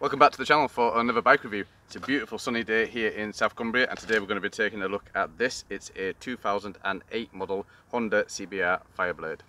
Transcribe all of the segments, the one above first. Welcome back to the channel for another bike review. It's a beautiful sunny day here in South Cumbria, and today we're going to be taking a look at this. It's a 2008 model Honda CBR Fireblade.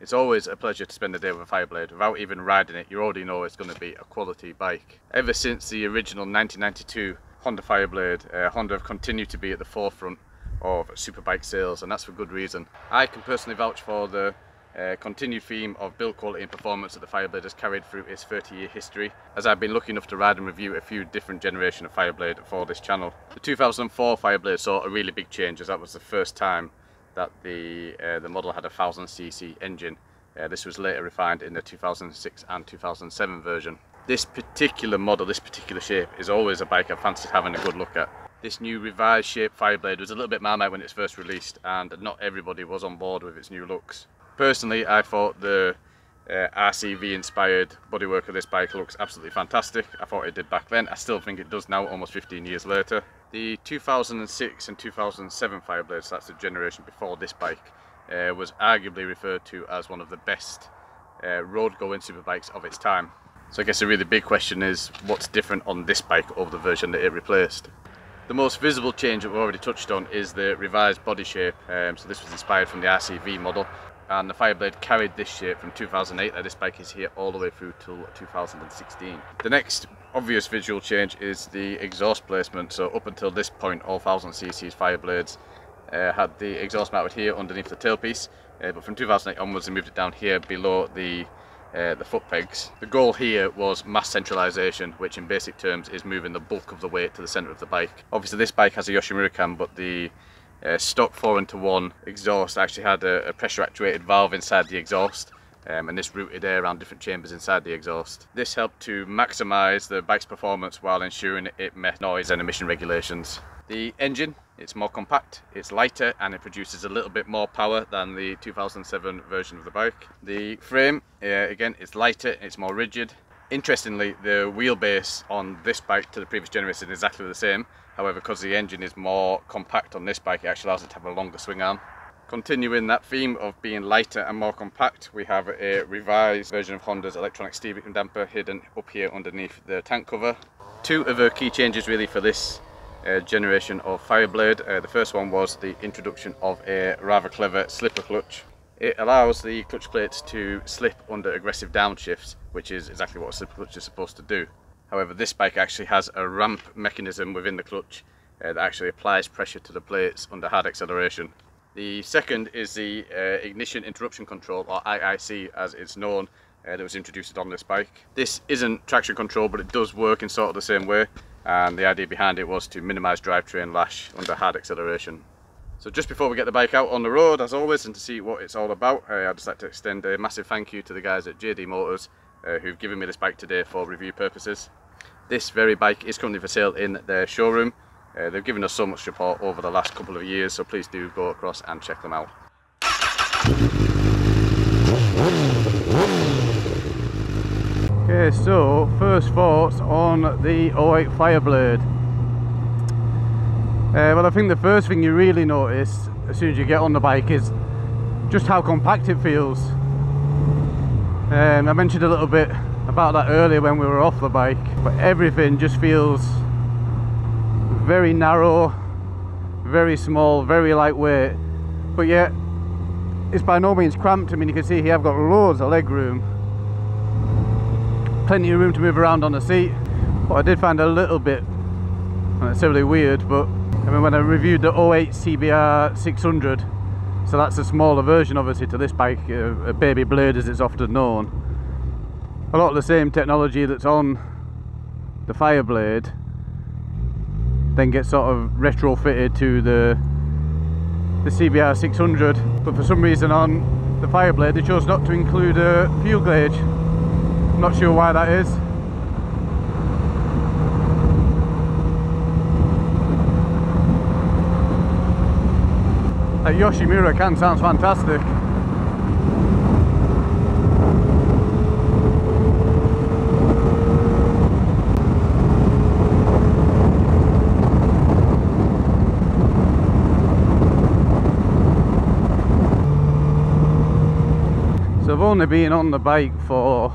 It's always a pleasure to spend a day with a Fireblade. Without even riding it, you already know it's going to be a quality bike. Ever since the original 1992 Honda Fireblade, Honda have continued to be at the forefront of superbike sales, and that's for good reason. I can personally vouch for the continued theme of build quality and performance that the Fireblade has carried through its 30-year history, as I've been lucky enough to ride and review a few different generations of Fireblade for this channel. The 2004 Fireblade saw a really big change, as that was the first time that the model had a 1000cc engine. This was later refined in the 2006 and 2007 version. This particular model, this particular shape, is always a bike I fancied having a good look at. This new revised shape Fireblade was a little bit marmite when it's first released, and not everybody was on board with its new looks. Personally, I thought the RCV inspired bodywork of this bike looks absolutely fantastic. I thought it did back then. I still think it does now, almost 15 years later. The 2006 and 2007 Fireblades, that's the generation before this bike, was arguably referred to as one of the best road-going superbikes of its time. So I guess the really big question is, what's different on this bike over the version that it replaced? The most visible change that we've already touched on is the revised body shape. So this was inspired from the RCV model, and the Fireblade carried this shape from 2008, this bike is here all the way through till 2016. The next obvious visual change is the exhaust placement. So up until this point, all 1000cc's Fireblades had the exhaust mounted here underneath the tailpiece, but from 2008 onwards they moved it down here below the foot pegs. The goal here was mass centralization, which in basic terms is moving the bulk of the weight to the center of the bike. Obviously this bike has a Yoshimura cam, but the stock 4-into-1 exhaust actually had a pressure actuated valve inside the exhaust, and this routed air around different chambers inside the exhaust. This helped to maximise the bike's performance while ensuring it met noise and emission regulations. The engine, it's more compact, it's lighter, and it produces a little bit more power than the 2007 version of the bike. The frame, again, it's lighter, it's more rigid. Interestingly, the wheelbase on this bike to the previous generation is exactly the same. However, because the engine is more compact on this bike, it actually allows it to have a longer swing arm. Continuing that theme of being lighter and more compact, we have a revised version of Honda's electronic steering damper hidden up here underneath the tank cover. Two of the key changes really for this generation of Fireblade. The first one was the introduction of a rather clever slipper clutch. It allows the clutch plates to slip under aggressive downshifts, which is exactly what a slipper clutch is supposed to do. However, this bike actually has a ramp mechanism within the clutch that actually applies pressure to the plates under hard acceleration. The second is the ignition interruption control, or IIC as it's known, that was introduced on this bike. This isn't traction control, but it does work in sort of the same way, and the idea behind it was to minimise drivetrain lash under hard acceleration. So just before we get the bike out on the road, as always, and to see what it's all about, I'd just like to extend a massive thank you to the guys at JD Motors who've given me this bike today for review purposes. This very bike is currently for sale in their showroom. They've given us so much support over the last couple of years, so please do go across and check them out. Okay, so first thoughts on the 08 Fireblade. Well, I think the first thing you really notice as soon as you get on the bike is just how compact it feels. I mentioned a little bit about that earlier when we were off the bike, but everything just feels very narrow, very small, very lightweight, but yet it's by no means cramped. I mean, you can see here I've got loads of leg room, plenty of room to move around on the seat. What I did find a little bit necessarily weird, but I mean, when I reviewed the 08 CBR 600, so that's a smaller version obviously to this bike, a baby blade as it's often known. A lot of the same technology that's on the Fireblade then gets sort of retrofitted to the CBR 600, but for some reason on the Fireblade they chose not to include a fuel gauge. I'm not sure why that is. That Yoshimura can sounds fantastic. So I've only been on the bike for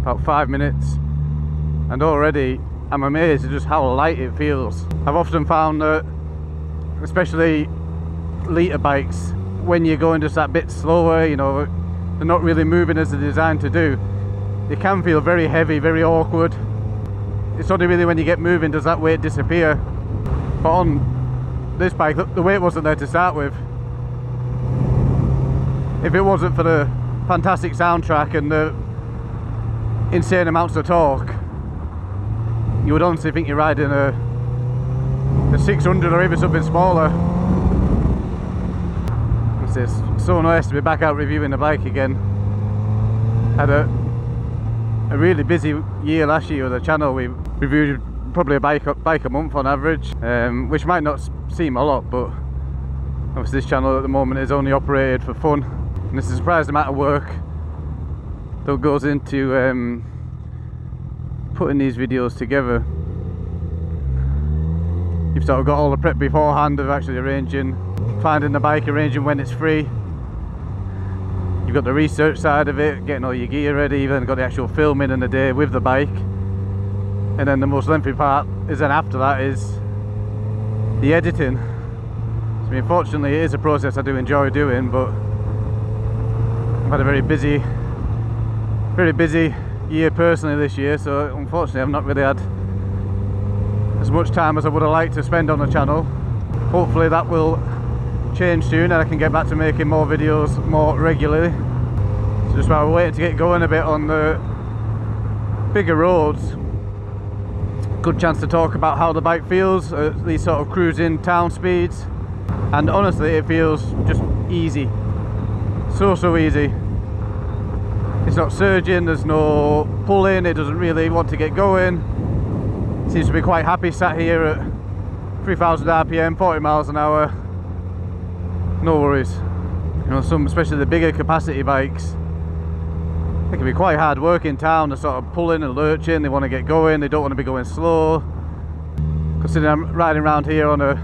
about 5 minutes and already I'm amazed at just how light it feels. I've often found that, especially litre bikes, when you're going just that bit slower, you know, they're not really moving as they're designed to do, they can feel very heavy, very awkward. It's only really when you get moving does that weight disappear, but on this bike the weight wasn't there to start with. If it wasn't for the fantastic soundtrack and the insane amounts of torque, you would honestly think you're riding a 600 or even something smaller. It's so nice to be back out reviewing the bike again. Had a really busy year last year with the channel. We reviewed probably a bike a month on average, which might not seem a lot, but obviously this channel at the moment is only operated for fun, and it's a surprising amount of work that goes into putting these videos together. You've sort of got all the prep beforehand of actually arranging, finding the bike, arranging when it's free. You've got the research side of it, getting all your gear ready. You've then got the actual filming in the day with the bike, and then the most lengthy part is then after that is the editing. So I mean, fortunately it is a process I do enjoy doing, but I've had a very busy year personally this year, so unfortunately I've not really had as much time as I would have liked to spend on the channel. Hopefully that will change soon and I can get back to making more videos more regularly. So just while we're waiting to get going a bit on the bigger roads, good chance to talk about how the bike feels at these sort of cruising town speeds. And honestly it feels just easy, so easy. It's not surging, there's no pulling, it doesn't really want to get going. It seems to be quite happy sat here at 3000 RPM, 40 miles an hour. No worries. You know, some, especially the bigger capacity bikes, they can be quite hard work in town. They're sort of pulling and lurching, they want to get going, they don't want to be going slow. Considering I'm riding around here on a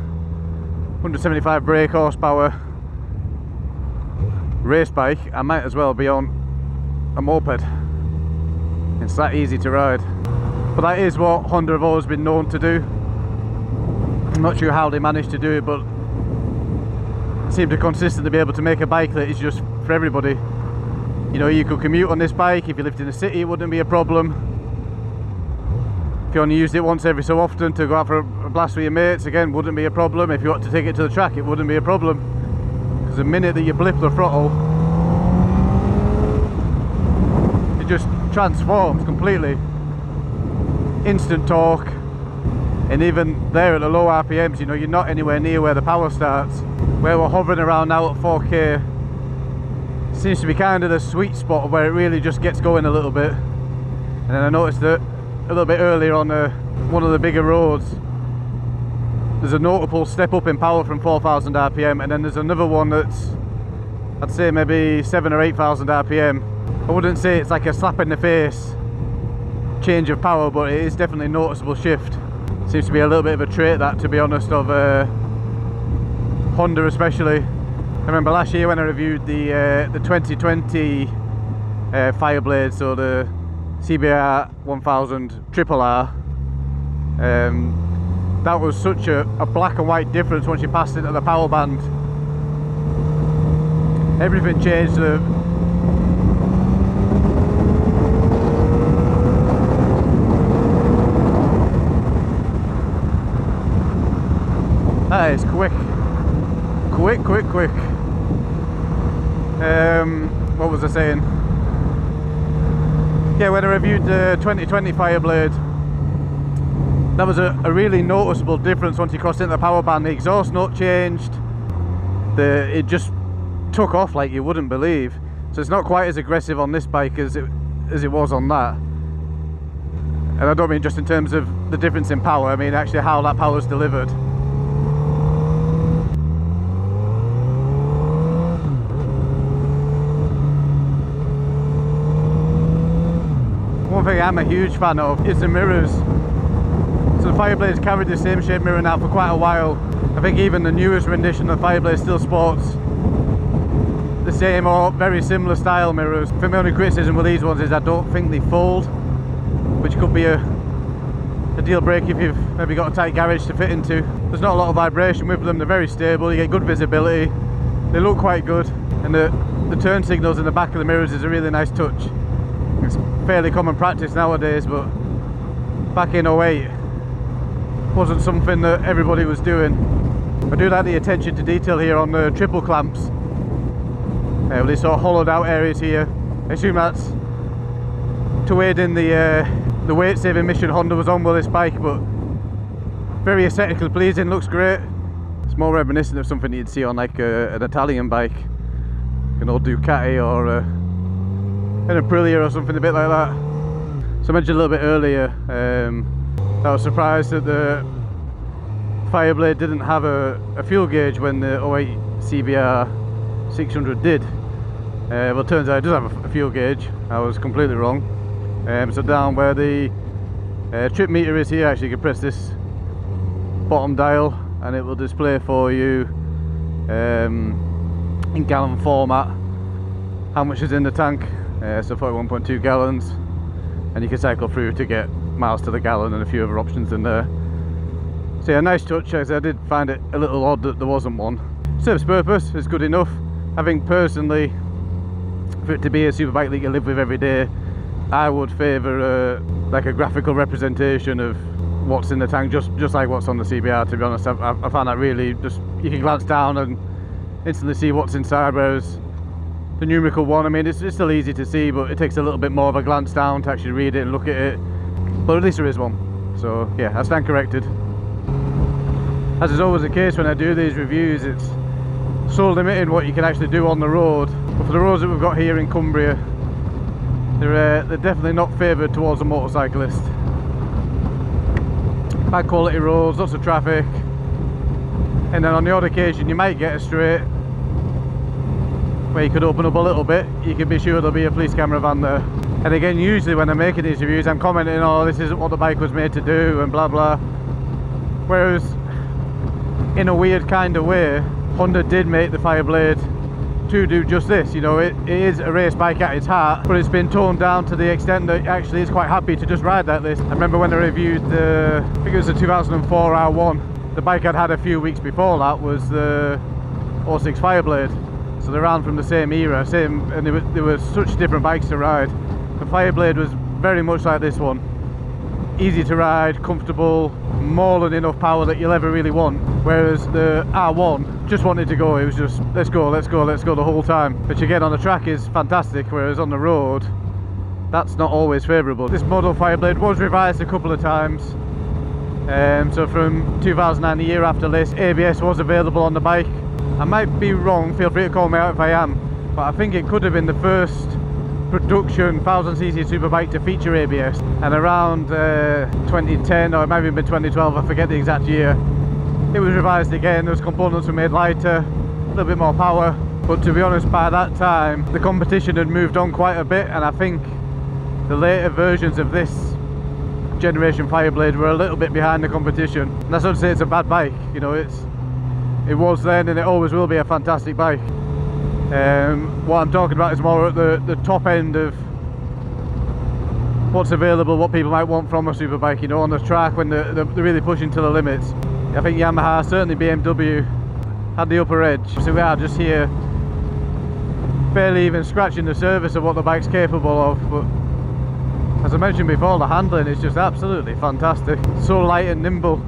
175 brake horsepower race bike, I might as well be on a moped. It's that easy to ride. But that is what Honda have always been known to do. I'm not sure how they managed to do it, but seem to consistently be able to make a bike that is just for everybody. You know, you could commute on this bike. If you lived in the city it wouldn't be a problem. If you only used it once every so often to go out for a blast with your mates, again wouldn't be a problem. If you want to take it to the track it wouldn't be a problem, because the minute that you blip the throttle it just transforms completely. Instant torque, and even there at the low RPMs, you know, you're not anywhere near where the power starts. Where we're hovering around now at 4K seems to be kind of the sweet spot where it really just gets going a little bit. And then I noticed that a little bit earlier on one of the bigger roads there's a notable step up in power from 4000 RPM, and then there's another one that's I'd say maybe 7 or 8000 RPM. I wouldn't say it's like a slap in the face change of power, but it is definitely a noticeable shift. Seems to be a little bit of a trait, that, to be honest, of Honda especially. I remember last year when I reviewed the 2020 Fireblade, so the CBR 1000RR, that was such a black and white difference once you passed into the power band. Everything changed. That is quick. Quick. What was I saying? Yeah, when I reviewed the 2020 Fireblade, There was a really noticeable difference once you crossed into the power band. The exhaust note changed, it just took off like you wouldn't believe. So it's not quite as aggressive on this bike as it was on that. And I don't mean just in terms of the difference in power, I mean actually how that power's delivered. One thing I'm a huge fan of is the mirrors. So the Fireblade's carried the same shape mirror now for quite a while. I think even the newest rendition of the Fireblade still sports the same or very similar style mirrors. For me, only criticism with these ones is I don't think they fold, which could be a deal breaker if you've maybe got a tight garage to fit into. There's not a lot of vibration with them, they're very stable, you get good visibility, they look quite good, and the turn signals in the back of the mirrors is a really nice touch. It's fairly common practice nowadays, but back in 08 wasn't something that everybody was doing. I do like the attention to detail here on the triple clamps. Well, these sort of hollowed out areas here, I assume that's to aid in the weight saving mission Honda was on with this bike, but very aesthetically pleasing, looks great. It's more reminiscent of something you'd see on like an Italian bike, an old Ducati or an Aprilia or something a bit like that. So I mentioned a little bit earlier, I was surprised that the Fireblade didn't have a fuel gauge when the 08 CBR 600 did. Well, it turns out it does have a fuel gauge. I was completely wrong. So down where the trip meter is here, actually you can press this bottom dial and it will display for you in gallon format how much is in the tank. So 41.2 gallons, and you can cycle through to get miles to the gallon and a few other options in there. So yeah, nice touch. As I did find it a little odd that there wasn't one. Service purpose is good enough. I think personally, for it to be a superbike that you live with every day, I would favour like a graphical representation of what's in the tank, just like what's on the CBR, to be honest. I found that really just, you can glance down and instantly see what's inside, whereas the numerical one, I mean, it's still easy to see, but it takes a little bit more of a glance down to actually read it and look at it. But at least there is one. So yeah, I stand corrected. As is always the case when I do these reviews, it's so limited what you can actually do on the road. But for the roads that we've got here in Cumbria, they're definitely not favoured towards a motorcyclist. Bad quality roads, lots of traffic, and then on the odd occasion you might get a straight where you could open up a little bit, you can be sure there'll be a police camera van there. And again, usually when I'm making these reviews I'm commenting, oh, this isn't what the bike was made to do and blah blah, whereas in a weird kind of way Honda did make the Fireblade to do just this. You know, it is a race bike at its heart, but it's been toned down to the extent that actually it's quite happy to just ride like this. I remember when I reviewed the, I think it was the 2004 R1, the bike I'd had a few weeks before that was the 06 Fireblade. So they're around from the same era, and they were such different bikes to ride. The Fireblade was very much like this one. Easy to ride, comfortable, more than enough power that you'll ever really want. Whereas the R1 just wanted to go, it was just, let's go, let's go, let's go the whole time. Which again on the track is fantastic, whereas on the road, that's not always favourable. This model Fireblade was revised a couple of times. So from 2009, the year after this, ABS was available on the bike. I might be wrong, feel free to call me out if I am, but I think it could have been the first production 1000cc superbike to feature ABS. And around 2010, or it might have been 2012, I forget the exact year, it was revised again. Those components were made lighter, a little bit more power, but to be honest, by that time the competition had moved on quite a bit, and I think the later versions of this generation Fireblade were a little bit behind the competition. And that's not to say it's a bad bike, you know, it was then and it always will be a fantastic bike. What I'm talking about is more at the top end of what's available, what people might want from a superbike, you know, on the track when they're really pushing to the limits. I think Yamaha, certainly BMW, had the upper edge. So we are just here barely even scratching the surface of what the bike's capable of, but as I mentioned before, the handling is just absolutely fantastic. So light and nimble.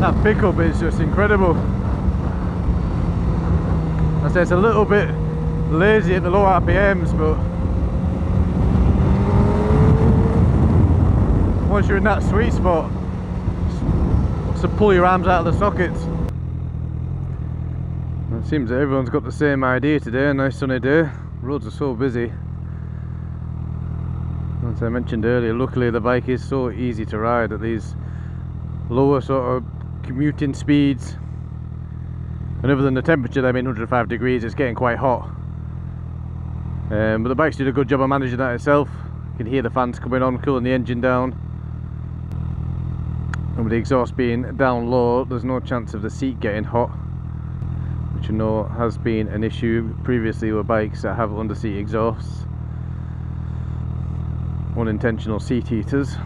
That pickup is just incredible. I I say it's a little bit lazy at the low RPMs, but once you're in that sweet spot, it's to pull your arms out of the sockets. It seems that everyone's got the same idea today. A nice sunny day. Roads are so busy. As I mentioned earlier, luckily the bike is so easy to ride at these lower sort of commuting speeds, and other than the temperature, I mean 105 degrees, it's getting quite hot, but the bike's did a good job of managing that itself. You can hear the fans coming on, cooling the engine down, and with the exhaust being down low, there's no chance of the seat getting hot, which I know has been an issue previously with bikes that have underseat exhausts, unintentional seat heaters.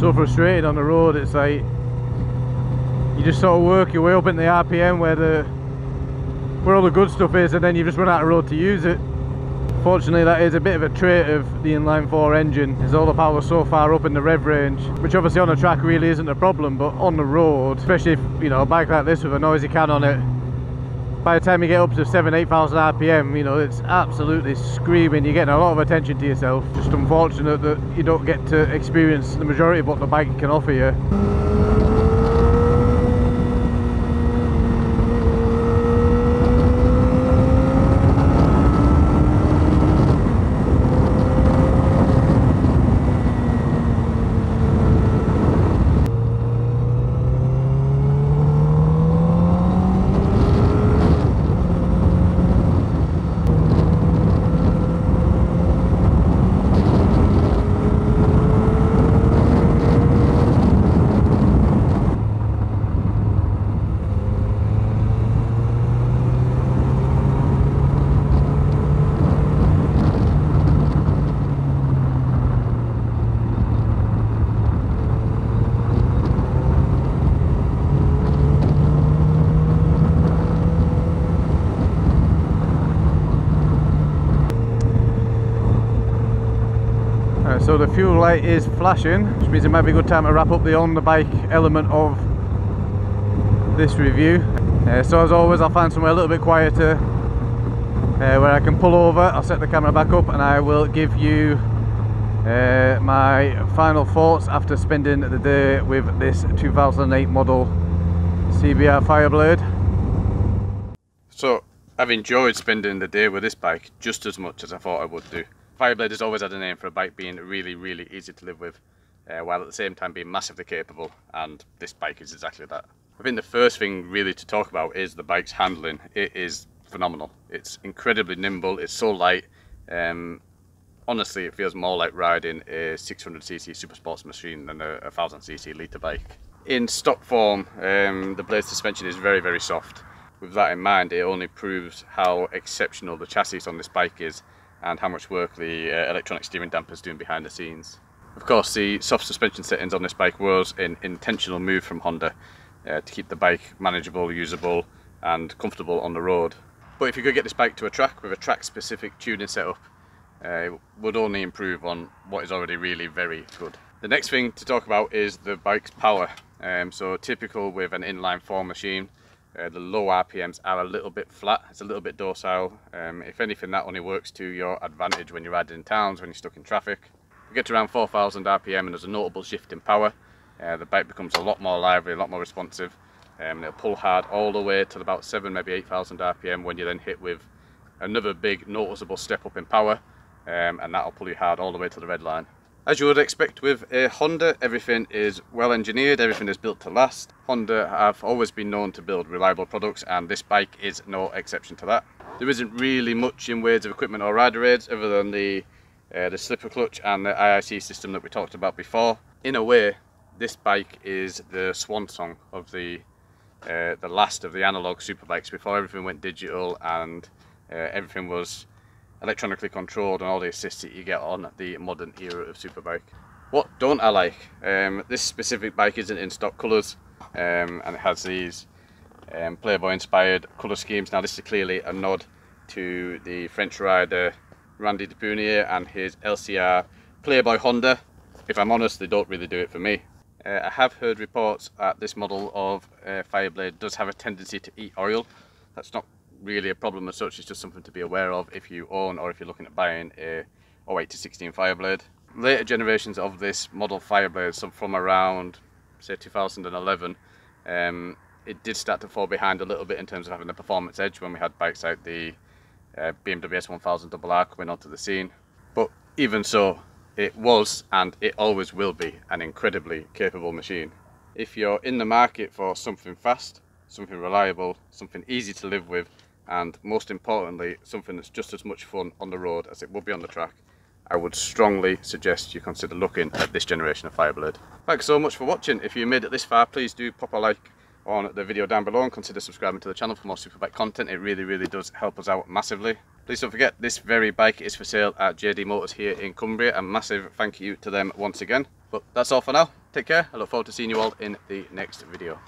So frustrated on the road, it's like you just sort of work your way up in the RPM where all the good stuff is, and then you just run out of road to use it. Fortunately, that is a bit of a trait of the inline 4 engine, is all the power so far up in the rev range, which obviously on the track really isn't a problem, but on the road, especially if, you know, a bike like this with a noisy can on it, by the time you get up to 7,000-8,000 RPM, you know, it's absolutely screaming. You're getting a lot of attention to yourself. Just unfortunate that you don't get to experience the majority of what the bike can offer you. So the fuel light is flashing, which means it might be a good time to wrap up the on the bike element of this review. So as always, I'll find somewhere a little bit quieter where I can pull over. I'll set the camera back up and I will give you my final thoughts after spending the day with this 2008 model CBR Fireblade. So I've enjoyed spending the day with this bike just as much as I thought I would do. Fireblade has always had a name for a bike being really, really easy to live with, while at the same time being massively capable, and this bike is exactly that. I think the first thing really to talk about is the bike's handling. It is phenomenal. It's incredibly nimble, it's so light. Honestly, it feels more like riding a 600cc Supersports machine than a 1000cc litre bike. In stock form, the blade suspension is very, very soft. With that in mind, it only proves how exceptional the chassis on this bike is, and how much work the electronic steering damper is doing behind the scenes. Of course, the soft suspension settings on this bike was an intentional move from Honda to keep the bike manageable, usable and comfortable on the road. But if you could get this bike to a track with a track specific tuning setup, it would only improve on what is already really very good. The next thing to talk about is the bike's power. So typical with an inline 4 machine, the low RPMs are a little bit flat, it's a little bit docile. If anything, that only works to your advantage when you're riding in towns, when you're stuck in traffic. You get to around 4,000 RPM and there's a notable shift in power. The bike becomes a lot more lively, a lot more responsive, and it'll pull hard all the way to about 7, maybe 8,000 RPM when you're then hit with another big noticeable step up in power, and that'll pull you hard all the way to the red line. As you would expect with a Honda, everything is well engineered, everything is built to last. Honda have always been known to build reliable products, and this bike is no exception to that. There isn't really much in ways of equipment or rider aids other than the slipper clutch and the IIC system that we talked about before. In a way, this bike is the swan song of the last of the analog superbikes before everything went digital and everything was electronically controlled and all the assists that you get on the modern era of superbike. What don't I like? This specific bike isn't in stock colours. and it has these Playboy inspired colour schemes. Now this is clearly a nod to the French rider Randy de Puniet and his LCR Playboy Honda. If I'm honest, they don't really do it for me. I have heard reports that this model of Fireblade does have a tendency to eat oil. That's not really a problem as such, it's just something to be aware of if you own or if you're looking at buying a 08-16 Fireblade. Later generations of this model Fireblade, so from around say 2011, it did start to fall behind a little bit in terms of having a performance edge when we had bikes like the BMW S1000RR coming onto the scene. But even so, it was and it always will be an incredibly capable machine. If you're in the market for something fast, something reliable, something easy to live with, and most importantly, something that's just as much fun on the road as it would be on the track, I would strongly suggest you consider looking at this generation of Fireblade. Thanks so much for watching. If you made it this far, please do pop a like on the video down below and consider subscribing to the channel for more superbike content. It really does help us out massively. Please don't forget, this very bike is for sale at JD Motors here in Cumbria. A massive thank you to them once again. But that's all for now. Take care. I look forward to seeing you all in the next video.